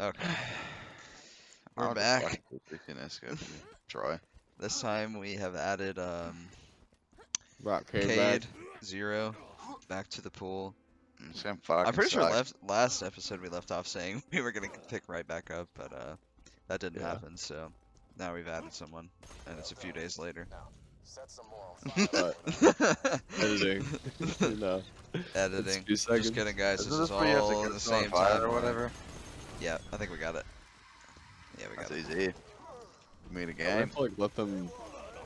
Okay. We're back. Troy. This time we have added Cade, Zer0, back to the pool. I'm pretty sure last episode we left off saying we were gonna pick right back up, but that didn't happen. So now we've added someone, and it's a few days later. Editing. No. Editing. Just kidding, guys. This is all at the same time or whatever. Yeah, I think we got it. Yeah, we got it. That's easy. We made a game. Like let them.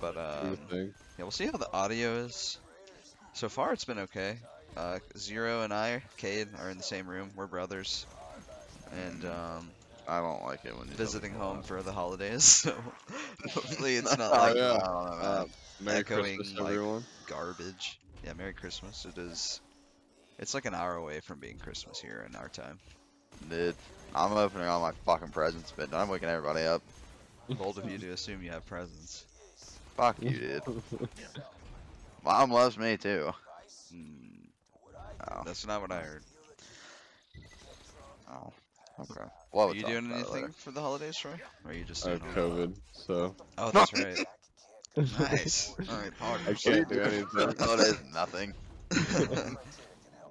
But yeah, we'll see how the audio is. So far, it's been okay. Zer0 and I, Cade, are in the same room. We're brothers, and I don't like it when you're visiting home for the holidays. So hopefully it's not like echoing like garbage. Yeah, Merry Christmas. It is. It's like an hour away from being Christmas here in our time. Dude, I'm opening all my fucking presents, but I'm waking everybody up. Bold of you to assume you have presents. Fuck you, dude. Mom loves me too. Mm. Oh. That's not what I heard. Oh, okay. Well, are you doing anything for the holidays, Troy? Or are you just doing COVID, so... Oh, that's right. Nice. Alright, party. I can't do anything. Oh, that is nothing.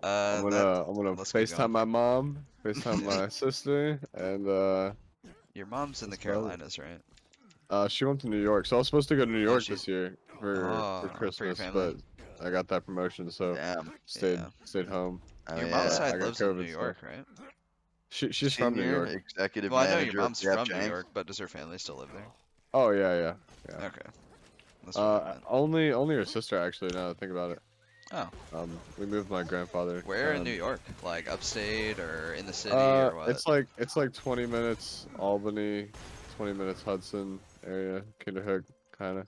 I'm gonna FaceTime my mom, FaceTime my sister, and Your mom's in the Carolinas, right? She went to New York, so I was supposed to go to New York this year for Christmas, but... I got that promotion, so stayed home. Your mom's side lives in New York, right? She's from New York. Executive manager. Well, I know your mom's from New York, but does her family still live there? Oh yeah. Okay. That's only her sister actually. Now that I think about it. Oh. We moved my grandfather. Where in New York? Like upstate or in the city or what? It's like 20 minutes Albany, 20 minutes Hudson area, Kinderhook, kind of.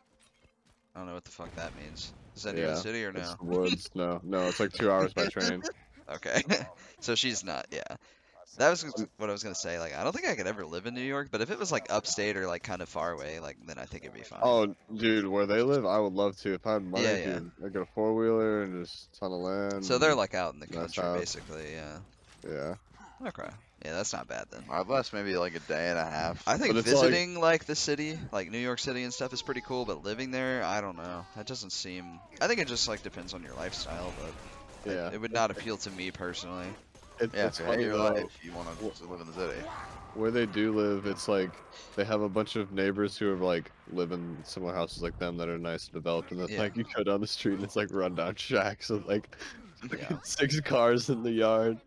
I don't know what the fuck that means. Is that near the city or no? It's woods. No, it's like 2 hours by train. Okay. So she's not, That was what I was gonna say. Like, I don't think I could ever live in New York, but if it was like upstate or like kind of far away, like then I think it'd be fine. Oh, dude, where they live, I would love to. If I had money, dude, I'd get a 4-wheeler and just a ton of land. So they're like out in the country, basically, Yeah. Okay. Yeah, that's not bad then. I've left maybe like a day and a half. I think visiting like the city, like New York City and stuff is pretty cool, but living there, I don't know. That doesn't seem... I think it just like depends on your lifestyle, but it would not appeal to me personally. It's funny, your life, you want to live in the city. Where they do live, it's like they have a bunch of neighbors who are like live in similar houses like them that are nice and developed, and that's like you go down the street and it's like rundown shacks and like... 6 cars in the yard.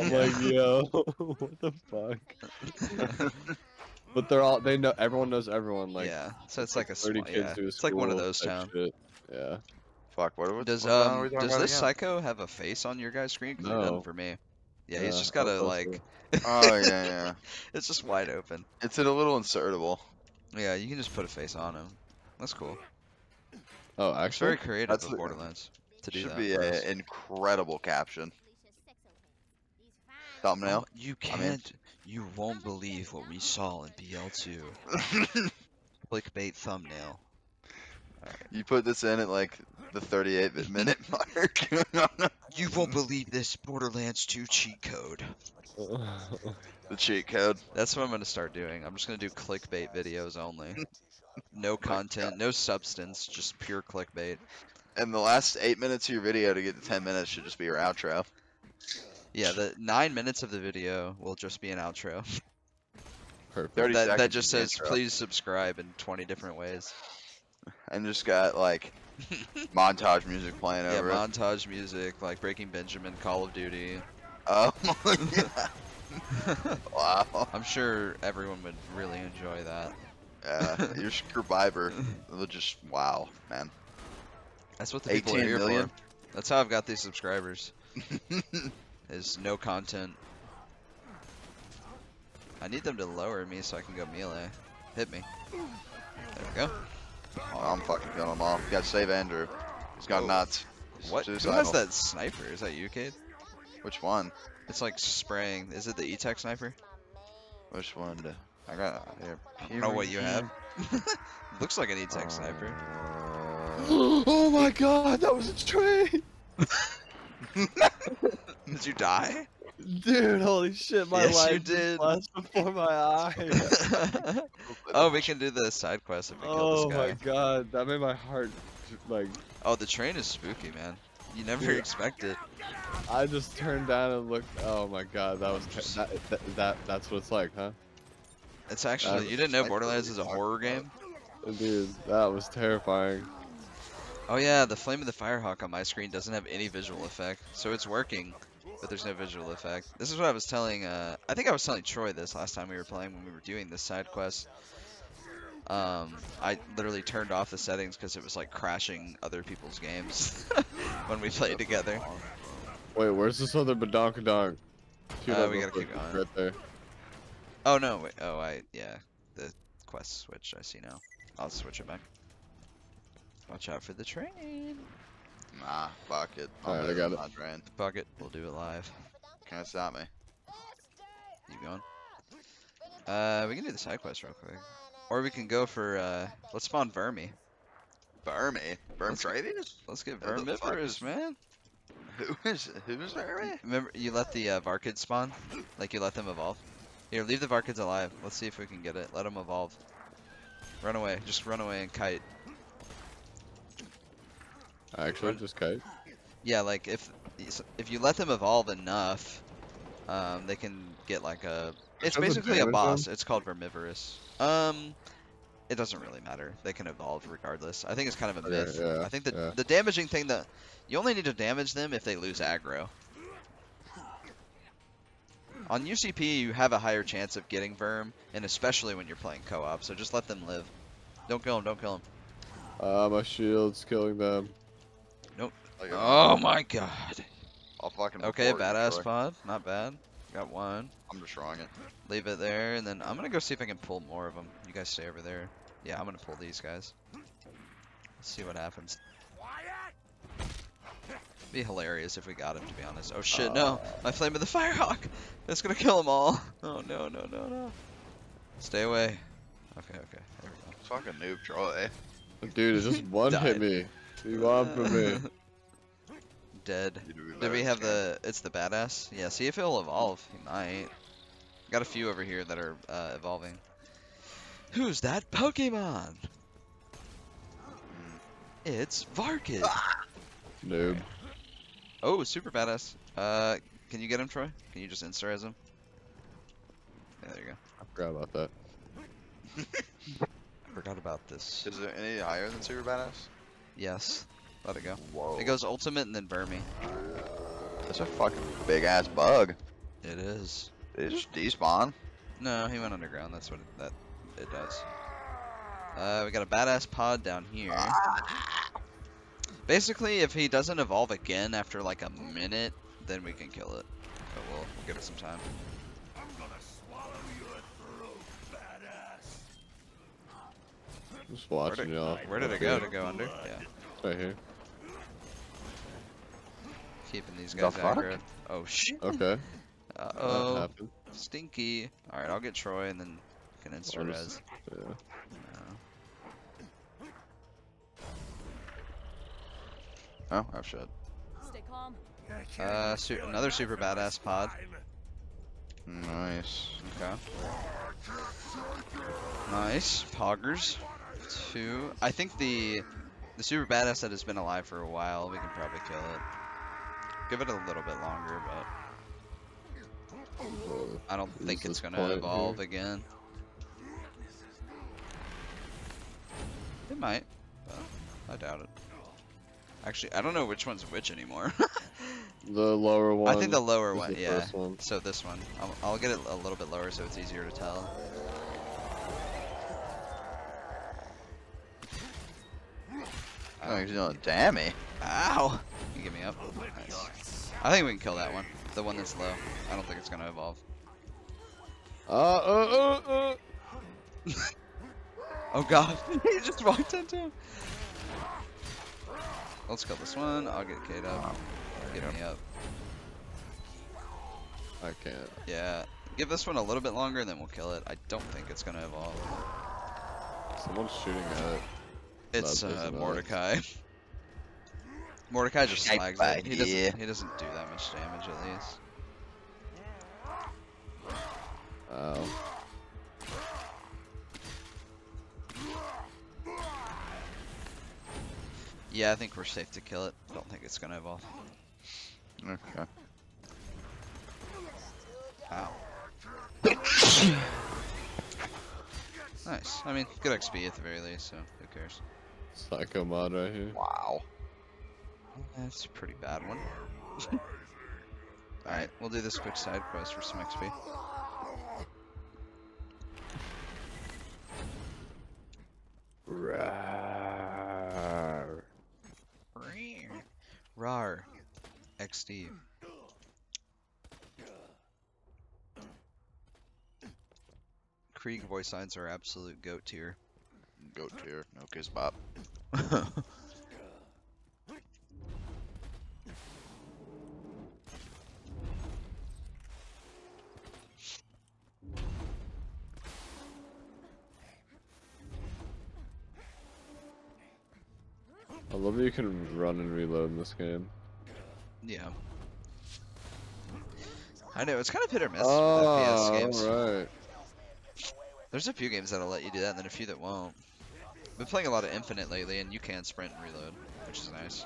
I'm like, yo, what the fuck? But they're all, they know, everyone knows everyone. Like, so it's like a 30 kids do a it's like one of those towns. Yeah. Fuck, what does this Psycho have a face on your guys' screen? No. It doesn't for me. Yeah, he's just gotta like... Oh, yeah. It's just wide open. It's a little insertable. Yeah, you can just put a face on him. That's cool. Oh, actually? It's very creative with Borderlands. Should be an incredible caption. Thumbnail. You can't. You won't believe what we saw in BL2. Clickbait thumbnail. Right. You put this in at like the 38-minute mark. You won't believe this Borderlands 2 cheat code. The cheat code. That's what I'm gonna start doing. I'm just gonna do clickbait videos only. No content, no substance, just pure clickbait. And the last 8 minutes of your video to get to 10 minutes should just be your outro. Yeah, the 9 minutes of the video will just be an outro. Perfect. That just says, please subscribe in 20 different ways. And just got, like, montage music playing over it. Yeah, montage music, like Breaking Benjamin, Call of Duty. Oh, yeah. Wow. I'm sure everyone would really enjoy that. Yeah, your survivor. They'll just, wow, man. That's what the people are here for. That's how I've got these subscribers. Is no content. I need them to lower me so I can go melee. Hit me. There we go. Oh, I'm fucking killing them all. Gotta save Andrew. He's got nuts. What? Who has that sniper? Is that you, Cade? Which one? It's like spraying. Is it the E-Tech sniper? Which one? I got... I don't know what you have. Looks like an E-Tech sniper. Oh my god, that was a train! Did you die? Dude, holy shit, my life did flashed before my eyes. Oh, we can do the side quest if we kill this guy. Oh my god, that made my heart, like... Oh, the train is spooky, man. You never expect it. I just turned down and looked. Oh my god, that was that's what it's like, huh? It's actually you didn't know Borderlands is a horror game? Dude, that was terrifying. Oh yeah, the Flame of the Firehawk on my screen doesn't have any visual effect, so it's working, but there's no visual effect. This is what I was telling. I think I was telling Troy this last time we were playing when we were doing this side quest. I literally turned off the settings because it was like crashing other people's games when we played together. Wait, where's this other badonkadonk? We gotta keep going. Right there. Oh no, wait, oh yeah, the quest switch, I see now. I'll switch it back. Watch out for the train. Nah, fuck it. Alright, I got it. Fuck it, we'll do it live. Can't stop me. Keep going. We can do the side quest real quick. Or we can go for, let's spawn Vermi. Vermi? Vermivorous? Let's get Vermivorous, man. Who's Vermi? Remember, you let the Varkid spawn? Like, you let them evolve. Here, leave the Varkids alive. Let's see if we can get it. Let them evolve. Run away. Just run away and kite. Actually, just kite? Yeah, like, if you let them evolve enough, they can get, like, a... It's basically a boss. It's called Vermivorous. It doesn't really matter. They can evolve regardless. I think it's kind of a myth. Yeah, I think the damaging thing that you only need to damage them if they lose aggro. On UCP, you have a higher chance of getting Verm, and especially when you're playing co-op. So just let them live. Don't kill them. Don't kill them. My shield's killing them. Nope. Oh my god. I'll fucking. Okay, badass pod. Not bad. Got one. I'm destroying it. Leave it there, and then I'm gonna go see if I can pull more of them. You guys stay over there. Yeah, I'm gonna pull these guys. Let's see what happens. It'd be hilarious if we got him, to be honest. Oh shit, no! My Flame of the Firehawk! That's gonna kill them all! Oh no, no, no, no. Stay away. Okay, okay. There we go. Fucking noob Troy. Dude, it just one-hit me. He lobbed me. Dead. Did we have the... It's the badass? Yeah, see if he'll evolve. He might. Got a few over here that are evolving. Who's that Pokemon? It's Varkid. Ah! Noob. Okay. Oh, super badass. Can you get him, Troy? Can you just insta-res him? Yeah, there you go. I forgot about that. I forgot about this. Is there any higher than super badass? Yes. Let it go. Whoa. It goes ultimate and then Vermi. That's a fucking big ass bug. It is. Did it just despawn? No, he went underground. That's what it does. We got a badass pod down here. Ah. Basically, if he doesn't evolve again after like a minute, then we can kill it. But we'll give it some time. I'm gonna swallow your throat, badass. Just watching y'all. Where did it go? To go under? Yeah. Right here. Keeping these guys accurate. Oh shit. Okay. Uh oh. Stinky. Alright, I'll get Troy and then can insta res. Yeah. Oh, oh shit. Stay calm. Another super badass pod. Nice. Okay. Nice. Poggers. Two. I think the super badass that has been alive for a while, we can probably kill it. Give it a little bit longer, but I don't think it's gonna evolve again. It might, but I doubt it. Actually, I don't know which one's which anymore. The lower one. I think the lower one, yeah. So this one. I'll get it a little bit lower so it's easier to tell. Oh, he's doing dammy. Ow! You get me up. Nice. I think we can kill that one. The one that's low. I don't think it's gonna evolve. Oh god. He just walked into him. Let's kill this one. I'll get Cade up. Get me up. I can't. Yeah. Give this one a little bit longer and then we'll kill it. I don't think it's gonna evolve. Someone's shooting at it. It's Mordecai. Mordecai just slags it. He doesn't do that much damage, at least. Yeah, I think we're safe to kill it. I don't think it's gonna evolve. Okay. Ow. Nice. I mean, good XP at the very least, so who cares? Psycho mod right here. Wow. That's a pretty bad one. Alright, we'll do this quick side quest for some XP. Rawr. Rawr. XD. Krieg voice lines are absolute goat tier. Goat tier, no kiss bop. I love that you can run and reload in this game. Yeah. I know, it's kind of hit or miss with FPS games. Right. There's a few games that'll let you do that, and then a few that won't. I've been playing a lot of Infinite lately, and you can sprint and reload, which is nice.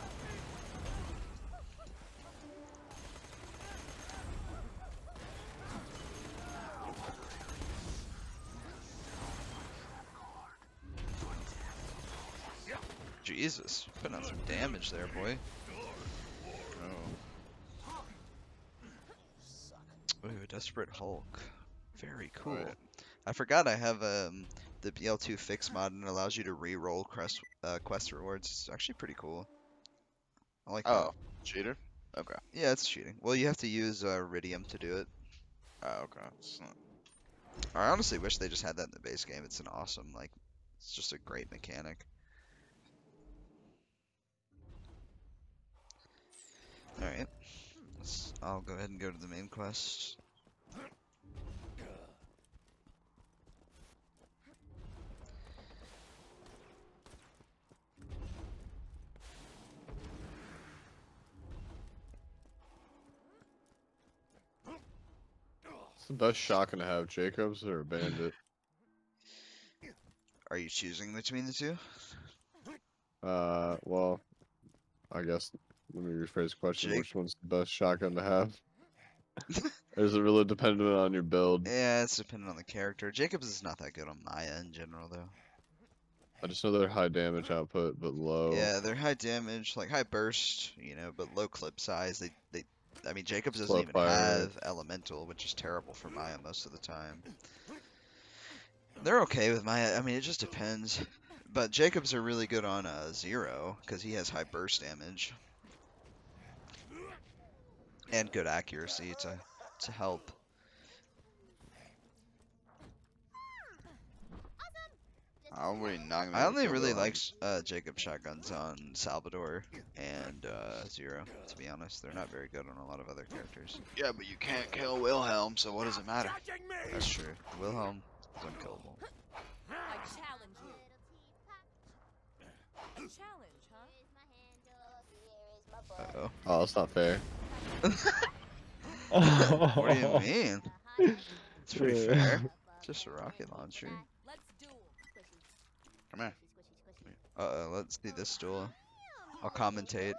Jesus, putting on some damage there, boy. Oh. Ooh, Desperate Hulk. Very cool. Right. I forgot I have the BL2 fix mod, and it allows you to re-roll quest rewards. It's actually pretty cool. I like that. Oh, cheater? Okay. Yeah, it's cheating. Well, you have to use Iridium to do it. Oh, okay. Not... I honestly wish they just had that in the base game. It's an awesome, like, it's just a great mechanic. Alright, I'll go ahead and go to the main quest. It's the best shotgun to have, Jacobs or a bandit? Are you choosing between the two? Well, I guess... Let me rephrase the question. Which one's the best shotgun to have? Or is it really dependent on your build? Yeah, it's dependent on the character. Jacobs is not that good on Maya in general, though. I just know they're high damage output, but low. Yeah, they're high damage, like high burst, you know, but low clip size. They I mean, Jacobs doesn't even have elemental, which is terrible for Maya most of the time. They're okay with Maya. I mean, it just depends. But Jacobs are really good on Zer0 because he has high burst damage. And good accuracy to help. I only really like Jacob's shotguns on Salvador and Zer0, to be honest. They're not very good on a lot of other characters. Yeah, but you can't kill Wilhelm, so what does it matter? That's true. Wilhelm is unkillable. I challenge you. A challenge, huh? Uh-oh. Oh, that's not fair. What do you mean? It's pretty fair. It's just a rocket launcher. Come here. Uh-oh, let's do this duel. I'll commentate.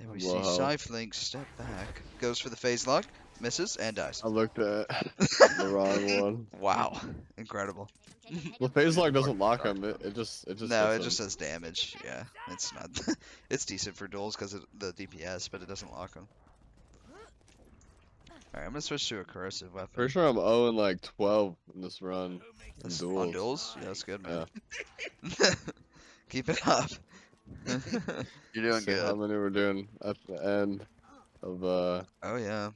And we see Cyphlink step back. Goes for the phase lock, misses, and dies. I looked at the wrong one. Wow. Incredible. Well, phase lock doesn't lock him. It just. No, it just says damage. Yeah, it's not. It's decent for duels because of the DPS, but it doesn't lock him. All right, I'm gonna switch to a corrosive weapon. Pretty sure I'm 0 and like 12 in this run. That's duels. On duels, yeah, that's good, man. Yeah. Keep it up. You're doing good. How many we're doing at the end of Oh yeah.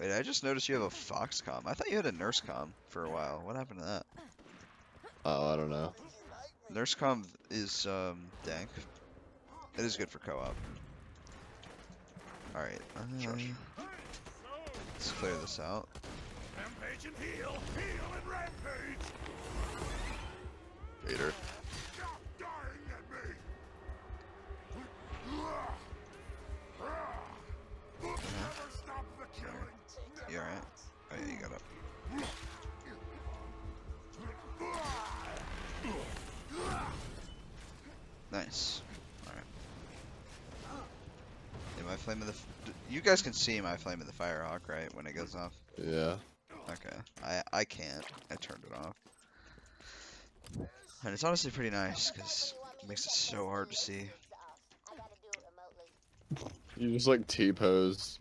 Wait, I just noticed you have a Foxcom. I thought you had a Nurse Com for a while. What happened to that? Oh, I don't know. Nurse Com is dank. It is good for co-op. All right, let's clear this out. Rampage and heal, and rampage. Peter. You alright? Oh yeah, you got up. Flame of the... You guys can see my Flame of the Firehawk, right? When it goes off. Yeah. Okay. I can't. I turned it off. And it's honestly pretty nice, because it makes it so hard to see. You just, like, T-pose.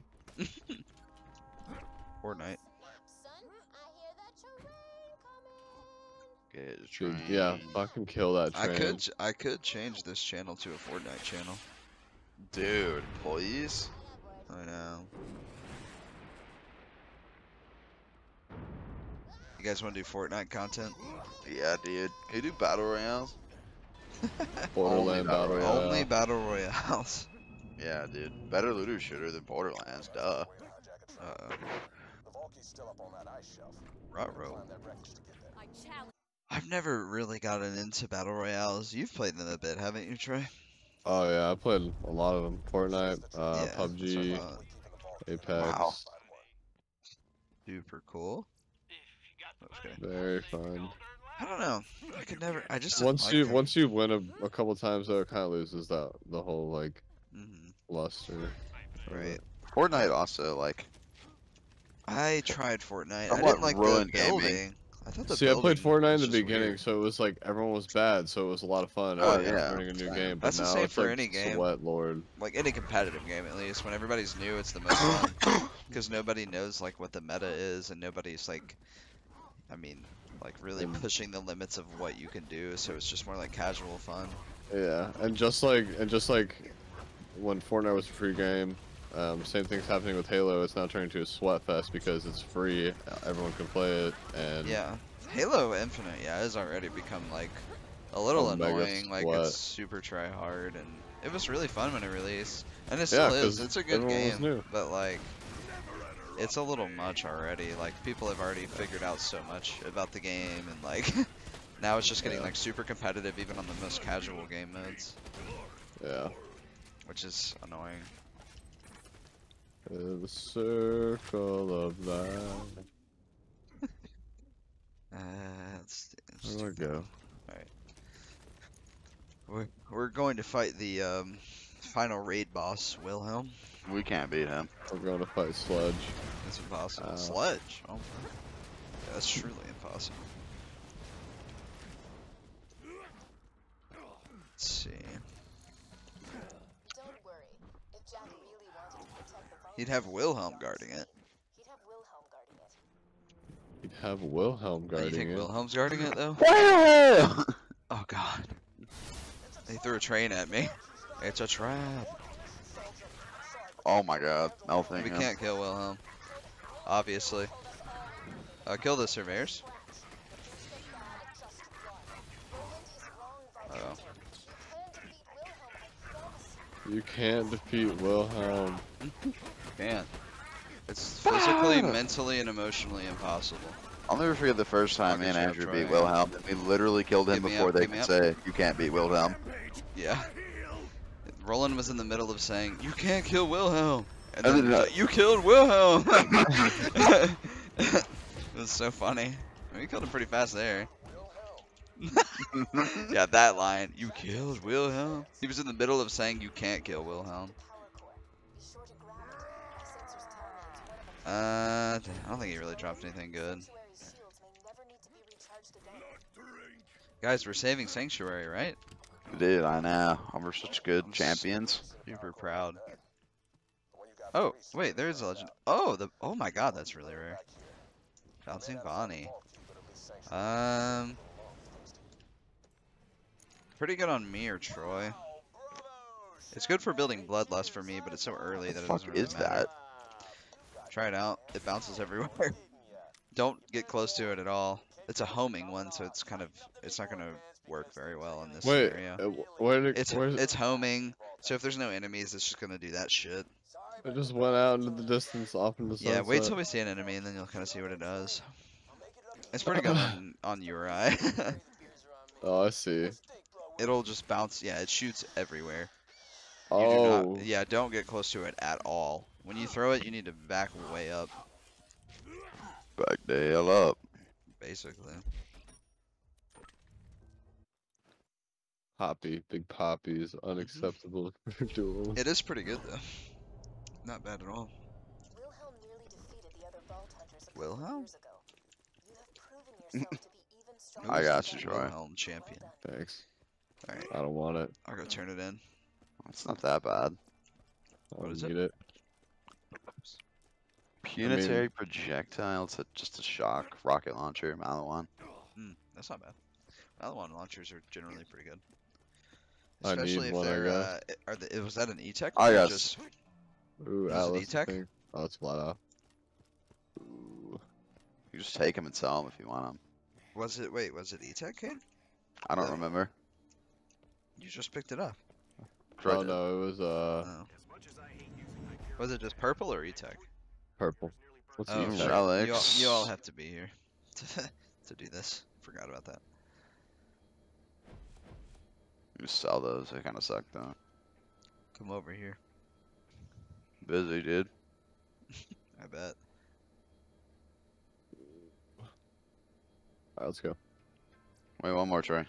Fortnite. Dude, yeah, fucking kill that train. I could change this channel to a Fortnite channel. Dude, please? I know. You guys want to do Fortnite content? Yeah, dude. Can you do Battle Royales? Borderlands Battle Royale. Only Battle Royales. Yeah, dude. Better looter shooter than Borderlands, duh. Ruh-roh. I've never really gotten into Battle Royales. You've played them a bit, haven't you, Troy? Oh, yeah. I played a lot of them. Fortnite, yeah, PUBG, Apex. Wow. Super cool. Okay. Very fun. I don't know. I could never... I just... Once you win a couple times, though, it kind of loses the whole, like, luster. Right. Fortnite also, like... I tried Fortnite. I didn't like the building. See, I played Fortnite in the beginning, weird. So it was like everyone was bad, so it was a lot of fun. Oh yeah, learning a new game. But that's the same for like any game. Sweat lord. Like any competitive game, at least when everybody's new, it's the most fun because nobody knows like what the meta is, and nobody's like, I mean, like really pushing the limits of what you can do. So it's just more like casual fun. Yeah, and just like when Fortnite was a free game. Same thing's happening with Halo. It's now turning into a sweat fest because it's free. Everyone can play it, and yeah, Halo Infinite, yeah, has already become like a little annoying. Like it's super try hard, and it was really fun when it released, and it still is. It's a good game, but like it's a little much already. Like people have already figured out so much about the game, and like now it's just getting like super competitive, even on the most casual game modes. Yeah, which is annoying. The circle of life. There we go. Alright. We're going to fight the final raid boss, Wilhelm. We can't beat him. We're going to fight Sledge. It's impossible. Sledge? Oh, yeah, that's truly impossible. Let's see. He'd have Wilhelm guarding it. You think Wilhelm's guarding it, though? Oh, God. They threw a train at me. It's a trap. Oh, my God. We can't kill Wilhelm. Obviously. Kill the surveyors. Uh-oh. You can't defeat Wilhelm. Man, it's physically, mentally, and emotionally impossible. I'll never forget the first time me and Andrew beat Wilhelm. We literally killed him before they could say, you can't beat Wilhelm. Yeah. Roland was in the middle of saying, you can't kill Wilhelm. And then you killed Wilhelm. It was so funny. I mean, you killed him pretty fast there. Yeah, that line. You killed Wilhelm. He was in the middle of saying, you can't kill Wilhelm. I don't think he really dropped anything good. Guys, we're saving Sanctuary, right? Dude, I know. We're such good champions. Super proud. Oh, wait, there's a legend. Oh, oh my God, that's really rare. Bouncing Bonnie. Pretty good on me or Troy. It's good for building Bloodlust for me, but it's so early that it doesn't really matter. What the fuck is that? Try it out. It bounces everywhere. Don't get close to it at all. It's a homing one, so it's kind of not gonna work very well in this scenario. It's homing, so if there's no enemies, it's just gonna do that shit. It just went out into the distance, off into the sunset. Yeah, wait till we see an enemy, and then you'll kind of see what it does. It's pretty good on URI. Oh, I see. It'll just bounce. Yeah, it shoots everywhere. Oh. Yeah, don't get close to it at all. When you throw it, you need to back way up. Back the hell up. Basically. Poppy, big poppies, unacceptable for duel. It is pretty good though. Not bad at all. Wilhelm nearly defeated the other vault hunters a couple years ago. You have proven yourself to be even stronger. I got you, Troy. Wilhelm champion. Well, thanks. All right. I don't want it. I'll go turn it in. It's not that bad. What is it? Punitary projectile. It's just a shock rocket launcher, Maliwan. That's not bad. Maliwan launchers are generally pretty good. Especially if they're was that an E-Tech? I guess. Just... Ooh, an E-Tech? Oh, it's flat out. Ooh. You just take them and sell them if you want them. Was it? Wait, was it E-Tech, Cade? I don't remember. You just picked it up. Oh no, it was Was it just purple or E-Tech? Purple. What's E-Tech? Alex. You all have to be here to do this. Forgot about that. You sell those. They kind of suck though. Come over here. Busy, dude. I bet. All right, let's go. Wait, one more try.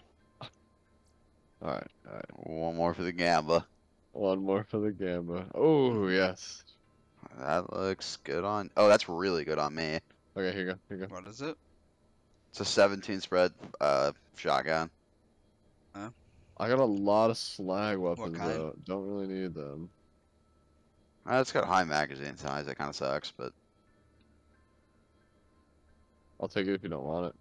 Alright, alright. One more for the gamba. One more for the gamba. Oh, yes. That looks good on... Oh, that's really good on me. Okay, here you go. Here you go. What is it? It's a 17 spread shotgun. Huh? I got a lot of slag weapons, though. Don't really need them. It's got high magazine size. That kind of sucks, but... I'll take it if you don't want it.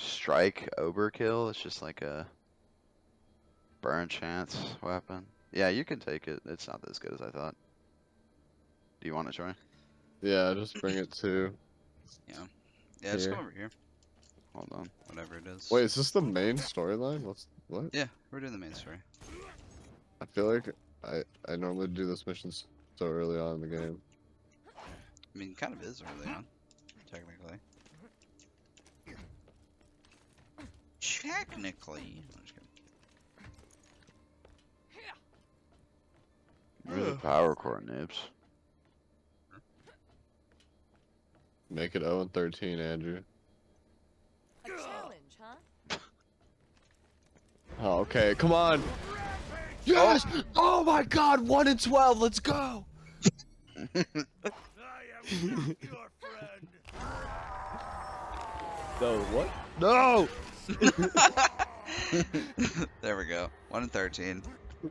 Strike overkill? It's just like a... burn chance weapon. Yeah, you can take it. It's not as good as I thought. Do you want to try? Yeah, just bring it to... Yeah. Yeah, here. Just go over here. Hold on. Whatever it is. Wait, is this the main storyline? What? Yeah, we're doing the main story. I feel like I normally do this mission so early on in the game. I mean, it kind of is early on, technically. Technically. I'm just kidding. Where's the power core, noobs? Make it 0-13, Andrew. A challenge, huh? Oh, okay, come on! Yes! Oh, oh my god, 1-12, let's go! I am not your friend! No, what? No! There we go. 1-13.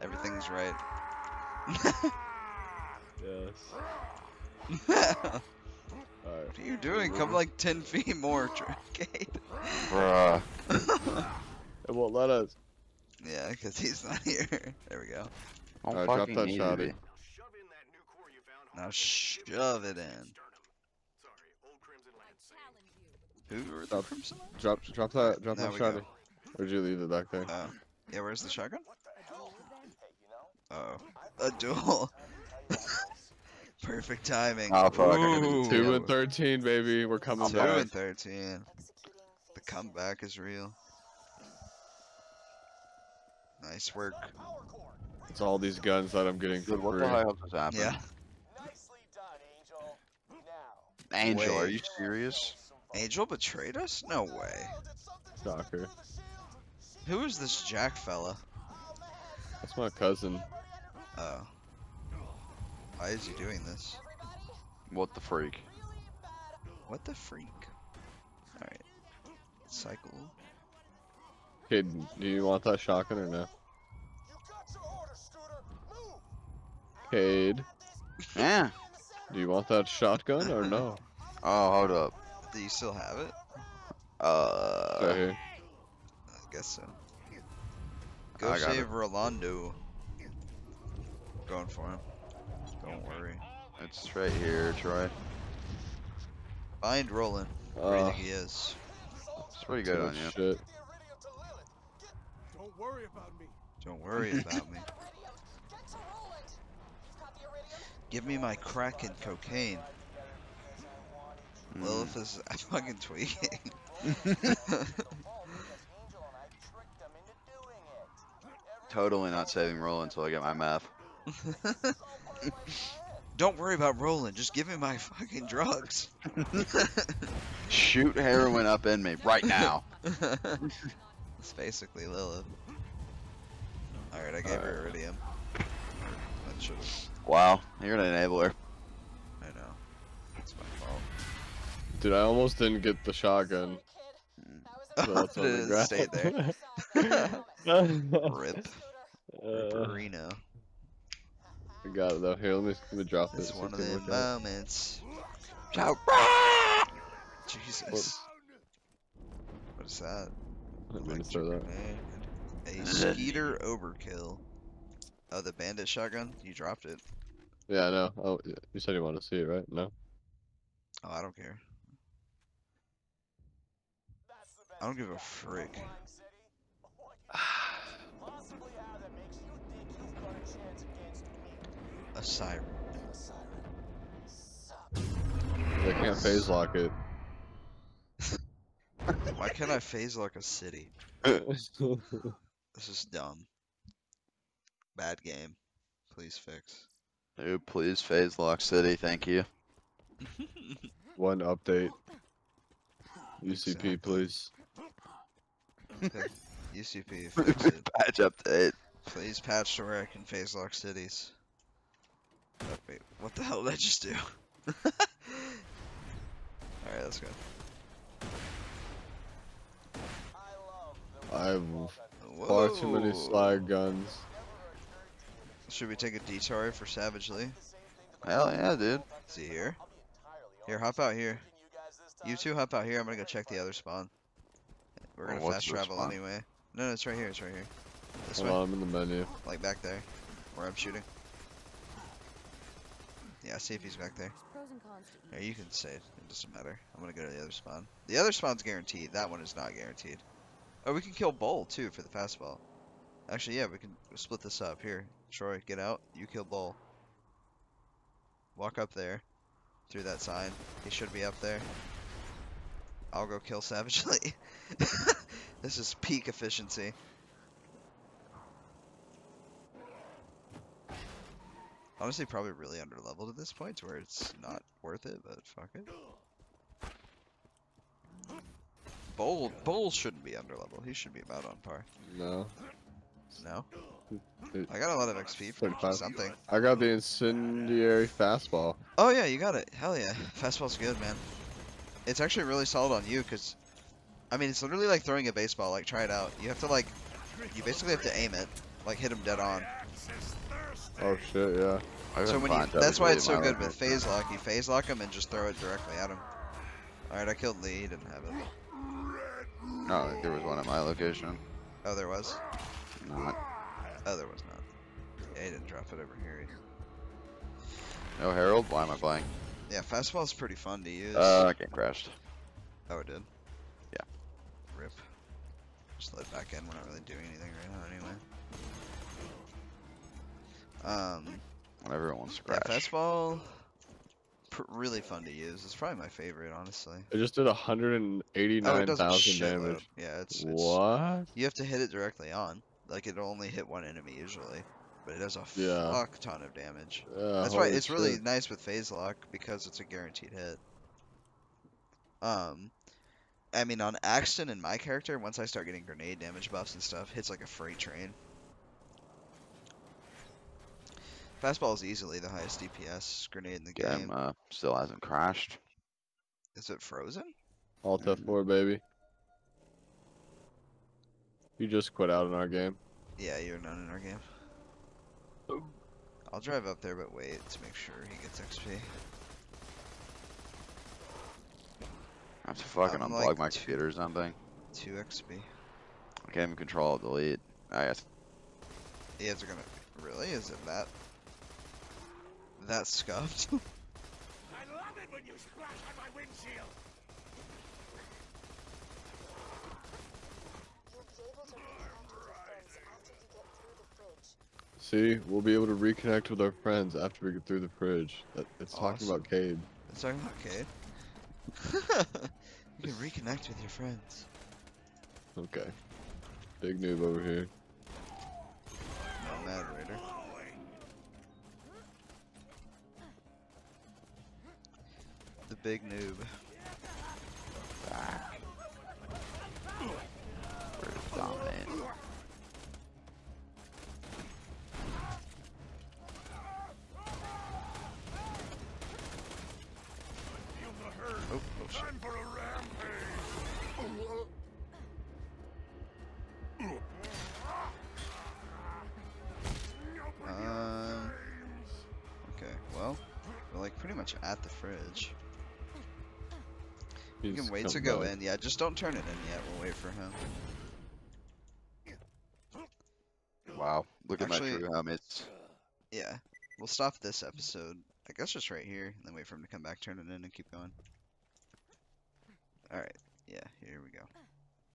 Everything's right. Yes. Right. What are you doing? Come like 10 feet more, Cade. Bruh. It won't let us. Yeah, because he's not here. There we go. Right, drop that shotty. Now shove it in. Who the Crimson? Drop that shotty. Or did you leave it back there? Yeah, where's the shotgun? Uh oh. A duel. Perfect timing. Oh, fuck. 2-13, baby. We're coming back. 2-13. The comeback is real. Nice work. It's all these guns that I'm getting for free. What the hell is happening? Yeah. Nicely done, Angel. Angel, are you serious? Angel betrayed us? No way. Shocker. Who is this Jack fella? That's my cousin. Oh. Why is he doing this? What the freak? What the freak? Alright. Cycle. Kid, do you want that shotgun or no? Cade. Yeah. Do you want that shotgun or no? Oh, hold up. Do you still have it? Right here. I guess so. Go save Rolando. Going for him. Don't worry. It's right here, Troy. Find Roland. Where do you think he is? It's pretty good on you. Shit. Don't worry about me. Don't worry about me. Give me my crack and cocaine. Lilith is fucking tweaking. Totally not saving Roland until I get my map. Don't worry about Roland, just give me my fucking drugs. Shoot heroin up in me right now. It's basically Lilith. Alright, I gave her Iridium. That should've Wow, you're an enabler. I know. That's my fault. Dude, I almost didn't get the shotgun. So it stayed there. Rip. Ripperino. I got it though. Here, let me drop this. It's one of the moments. Jesus. What is that? I didn't mean to throw that. A Skeeter Overkill. Oh, the bandit shotgun? You dropped it. Yeah, I know. Oh, you said you wanted to see it, right? No? Oh, I don't care. I don't give a frick. A siren. They can't phase lock it. Why can't I phase lock a city? This is dumb. Bad game. Please fix. Dude, please phase lock city, thank you. One update. UCP, please. Okay. UCP, fix it. Patch update. Please patch to where I can phase lock cities. Wait, what the hell did I just do? Alright, let's go. I have far too many slide guns. Should we take a detour for Savage Lee? Hell yeah, dude. Is he here? Here, hop out here. You two hop out here. I'm gonna go check the other spawn. We're gonna fast travel anyway. No, it's right here. It's right here. This way. I'm in the menu. Like back there, where I'm shooting. Yeah, see if he's back there. Yeah, you can say it. It doesn't matter. I'm gonna go to the other spawn. The other spawn's guaranteed. That one is not guaranteed. Oh, we can kill Bull too for the fastball. Actually, yeah, we can split this up. Here, Troy, get out. You kill Bull. Walk up there, through that sign. He should be up there. I'll go kill Savage Lee. This is peak efficiency. Honestly, probably really underleveled at this point, to where it's not worth it, but fuck it. Bull shouldn't be underleveled. He should be about on par. No. No? I got a lot of XP for something. I got the incendiary fastball. Oh yeah, you got it. Hell yeah. Fastball's good, man. It's actually really solid on you, because... I mean, it's literally like throwing a baseball. Like, try it out. You have to, like... You basically have to aim it. Like, hit him dead on. Oh shit, yeah. So when you, that's why it's so good with phase lock. You phase lock him and just throw it directly at him. Alright, I killed Lee. He didn't have it. No, there was one at my location. Oh, there was? Not. Oh, there was not. Yeah, he didn't drop it over here either. No Herald? Why am I playing? Yeah, fastball's pretty fun to use. I got crashed. Oh, it did? Yeah. Rip. Just let it back in. We're not really doing anything right now anyway. Everyone wants to crash. Yeah, fastball, really fun to use. It's probably my favorite, honestly. It just did 189,000 damage. Yeah, it's what? You have to hit it directly on. Like, it'll only hit one enemy usually, but it does a fuck ton of damage. That's why it's really nice with phase lock, because it's a guaranteed hit. I mean, on Axton and my character, once I start getting grenade damage buffs and stuff, hits like a freight train. Fastball is easily the highest DPS grenade in the game. Still hasn't crashed. Is it frozen? Alt F4, baby. You just quit out in our game. Yeah, you're not in our game. Oh. I'll drive up there, but wait to make sure he gets XP. I have to fucking unplug like my computer or something. 2 XP. I can't even control delete. I guess. Yeah, it's gonna. Really? Is it that? That scuffed? I love it when you splash on my windshield. See, we'll be able to reconnect with our friends after we get through the fridge. It's awesome. Talking about Cade. It's talking about Cade? You can reconnect with your friends. Okay. Big noob over here. No Mad Raider. The big noob. Ah. We're dominant. much at the fridge. You can wait to go in. Yeah, just don't turn it in yet. We'll wait for him. Wow. Look at my true helmets. Yeah. We'll stop this episode, I guess, just right here, and then wait for him to come back, turn it in, and keep going. Alright. Yeah, here we go.